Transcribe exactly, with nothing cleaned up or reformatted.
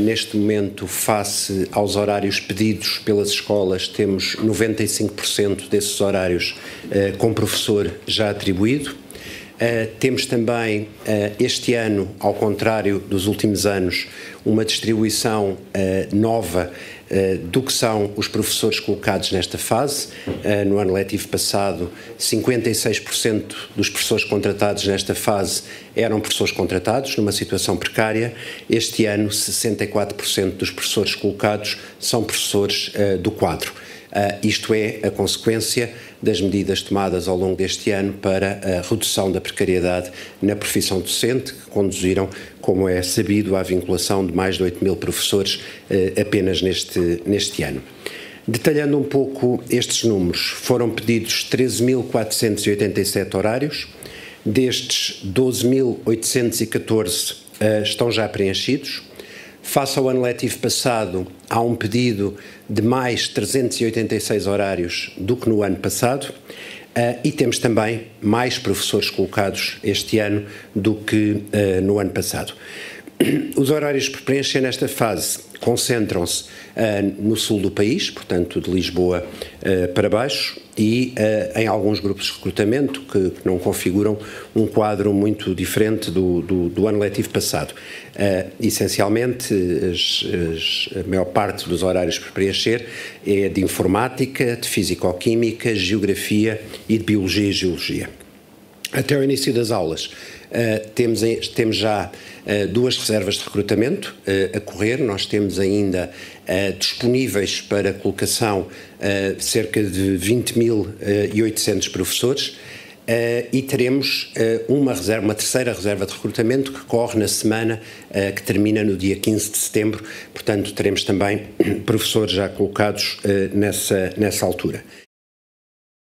Neste momento, face aos horários pedidos pelas escolas, temos noventa e cinco por cento desses horários uh, com professor já atribuído. Uh, temos também, uh, este ano, ao contrário dos últimos anos, uma distribuição uh, nova uh, do que são os professores colocados nesta fase. Uh, no ano letivo passado, cinquenta e seis por cento dos professores contratados nesta fase eram professores contratados, numa situação precária. Este ano, sessenta e quatro por cento dos professores colocados são professores uh, do quadro. Uh, isto é a consequência das medidas tomadas ao longo deste ano para a redução da precariedade na profissão docente, que conduziram, como é sabido, à vinculação de mais de oito mil professores uh, apenas neste, neste ano. Detalhando um pouco estes números, foram pedidos treze mil quatrocentos e oitenta e sete horários, destes doze mil oitocentos e catorze uh, estão já preenchidos. Face ao ano letivo passado, há um pedido de mais trezentos e oitenta e seis horários do que no ano passado uh, e temos também mais professores colocados este ano do que uh, no ano passado. Os horários por preencher nesta fase concentram-se uh, no sul do país, portanto de Lisboa uh, para baixo, e uh, em alguns grupos de recrutamento que, que não configuram um quadro muito diferente do, do, do ano letivo passado. Uh, essencialmente, as, as, a maior parte dos horários por preencher é de informática, de físico-química, geografia e de biologia e geologia. Até ao início das aulas, Uh, temos, temos já uh, duas reservas de recrutamento uh, a correr. Nós temos ainda uh, disponíveis para colocação uh, cerca de vinte mil e oitocentos professores uh, e teremos uh, uma, reserva, uma terceira reserva de recrutamento que corre na semana uh, que termina no dia quinze de setembro, portanto teremos também professores já colocados uh, nessa, nessa altura.